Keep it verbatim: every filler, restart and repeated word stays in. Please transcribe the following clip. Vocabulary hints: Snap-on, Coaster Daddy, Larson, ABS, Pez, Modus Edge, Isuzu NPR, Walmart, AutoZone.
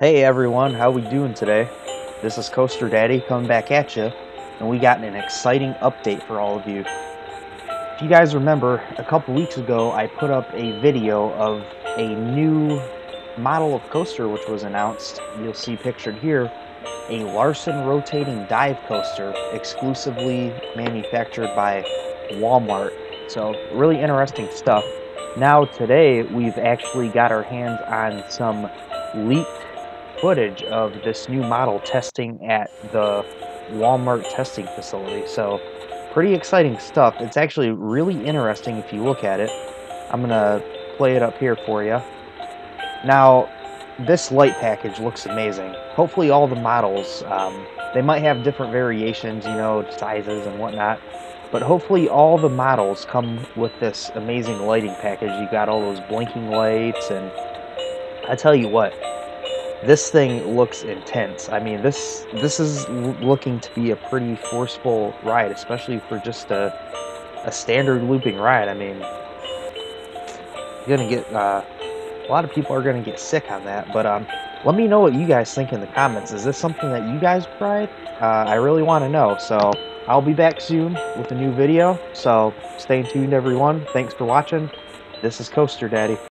Hey everyone, how we doing today? This is Coaster Daddy coming back at you, and we got an exciting update for all of you. If you guys remember, a couple weeks ago I put up a video of a new model of coaster which was announced. You'll see pictured here, a Larson rotating dive coaster exclusively manufactured by Walmart. So really interesting stuff. Now today we've actually got our hands on some leaked footage of this new model testing at the Walmart testing facility. So pretty exciting stuff. It's actually really interesting if you look at it. I'm gonna play it up here for you. Now this light package looks amazing. Hopefully all the models, um, they might have different variations, you know, sizes and whatnot, but hopefully all the models come with this amazing lighting package. You got all those blinking lights, and I tell you what, this thing looks intense. I mean, this this is looking to be a pretty forceful ride, especially for just a, a standard looping ride. I mean, you're gonna get uh, a lot of people are gonna get sick on that. But um, let me know what you guys think in the comments. Is this something that you guys ride? Uh, I really want to know. So I'll be back soon with a new video. So stay tuned, everyone. Thanks for watching. This is Coaster Daddy.